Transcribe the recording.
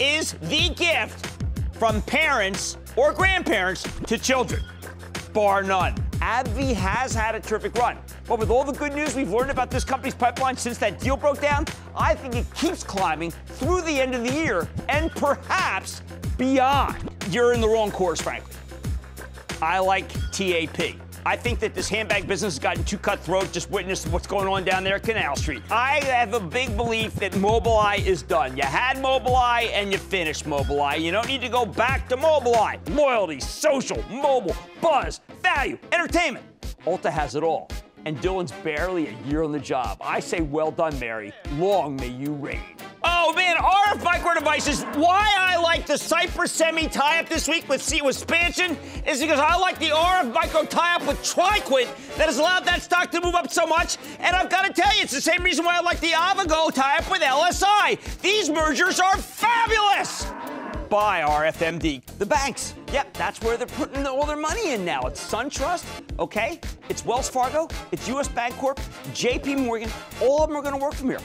is the gift from parents or grandparents to children, bar none. AbbVie has had a terrific run, but with all the good news we've learned about this company's pipeline since that deal broke down, I think it keeps climbing through the end of the year and perhaps beyond. You're in the wrong course, frankly. I like T.A.P. I think that this handbag business has gotten too cutthroat. Just witness what's going on down there at Canal Street. I have a big belief that Mobileye is done. You had Mobileye and you finished Mobileye. You don't need to go back to Mobileye. Loyalty, social, mobile, buzz, value, entertainment. Ulta has it all. And Dylan's barely a year on the job. I say well done, Mary. Long may you reign. Oh, man, RF Micro devices. Why I like the Cypress Semi tie-up this week with expansion is because I like the RF Micro tie-up with TriQuint that has allowed that stock to move up so much. And I've got to tell you, it's the same reason why I like the Avago tie-up with LSI. These mergers are fabulous. Buy RFMD. The banks. Yep, that's where they're putting all their money in now. It's SunTrust, okay? It's Wells Fargo. It's U.S. Bank Corp. J.P. Morgan. All of them are going to work from here.